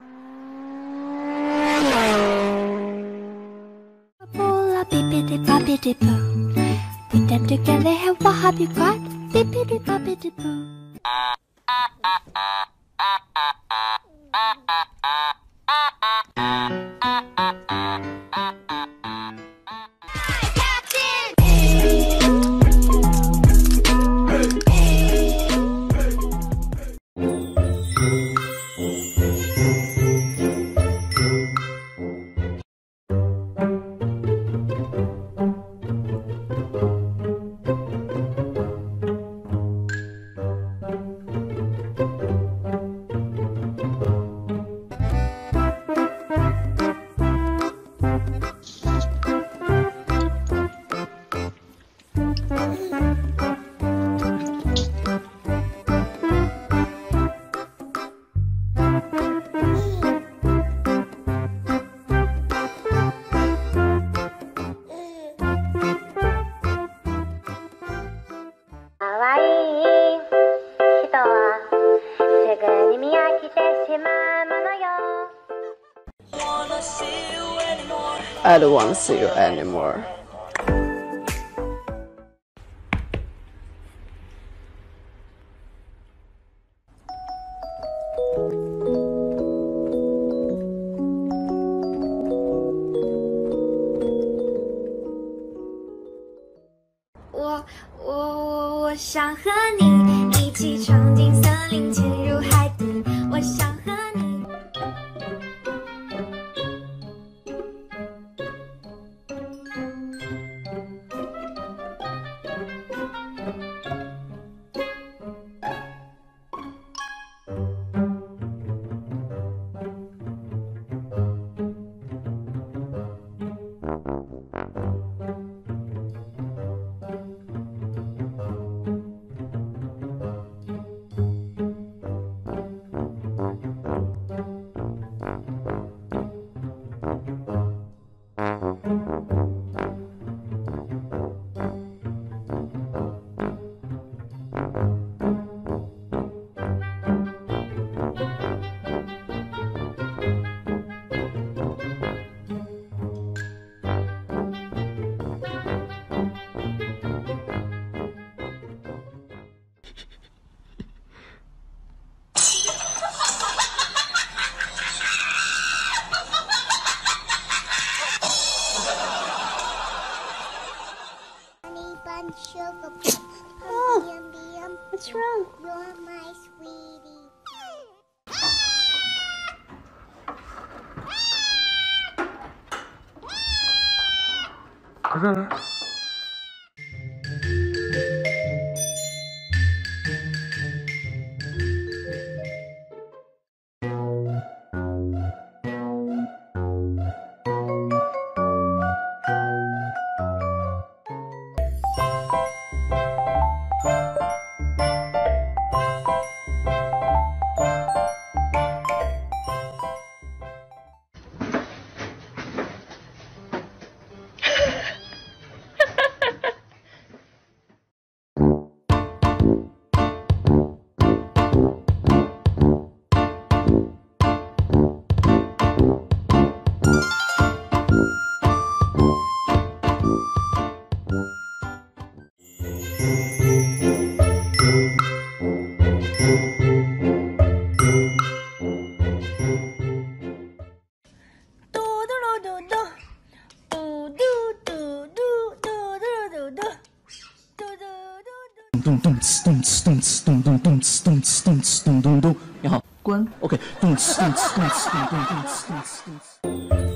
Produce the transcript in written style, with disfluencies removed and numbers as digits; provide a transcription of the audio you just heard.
Put them together and what have you got? Bippity boppity boo. I don't want to see you anymore. Oh, what's wrong? You're my sweetie. Don't 你好，关。OK， 动词，动词，动词，动词，动词，动词。